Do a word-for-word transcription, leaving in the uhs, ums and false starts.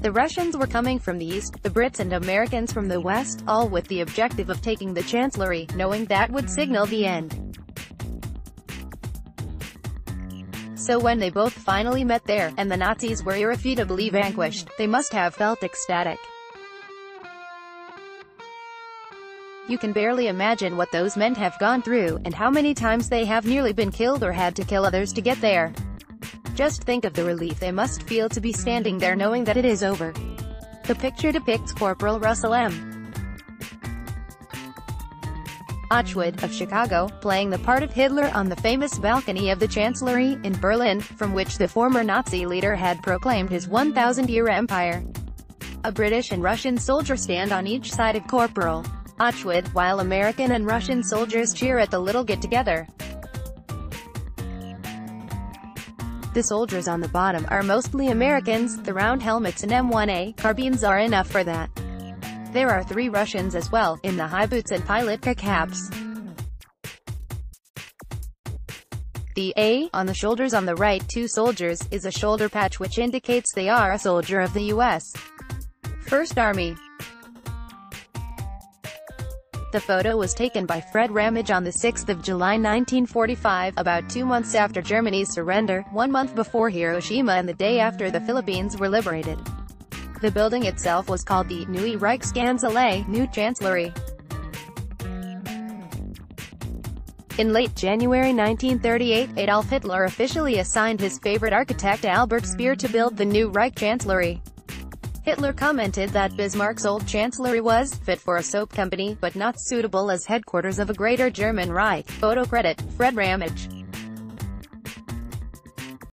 The Russians were coming from the east, the Brits and Americans from the west, all with the objective of taking the Chancellery, knowing that would signal the end. So when they both finally met there, and the Nazis were irrefutably vanquished, they must have felt ecstatic. You can barely imagine what those men have gone through, and how many times they have nearly been killed or had to kill others to get there. Just think of the relief they must feel to be standing there knowing that it is over. The picture depicts Corporal Russell M. Ogwood, of Chicago, playing the part of Hitler on the famous balcony of the Chancellery, in Berlin, from which the former Nazi leader had proclaimed his one thousand year empire. A British and Russian soldier stand on each side of Corporal Ogwood, while American and Russian soldiers cheer at the little get-together. The soldiers on the bottom are mostly Americans, the round helmets and M one A carbines are enough for that. There are three Russians as well, in the high boots and pilotka caps. The A, on the shoulders on the right two soldiers, is a shoulder patch which indicates they are a soldier of the U S First Army. The photo was taken by Fred Ramage on the sixth of July nineteen forty-five, about two months after Germany's surrender, one month before Hiroshima and the day after the Philippines were liberated. The building itself was called the Neue Reichskanzlei, New Chancellery. In late January nineteen thirty-eight, Adolf Hitler officially assigned his favorite architect Albert Speer to build the new Reich Chancellery. Hitler commented that Bismarck's old chancellery was fit for a soap company, but not suitable as headquarters of a greater German Reich. Photo credit, Fred Ramage.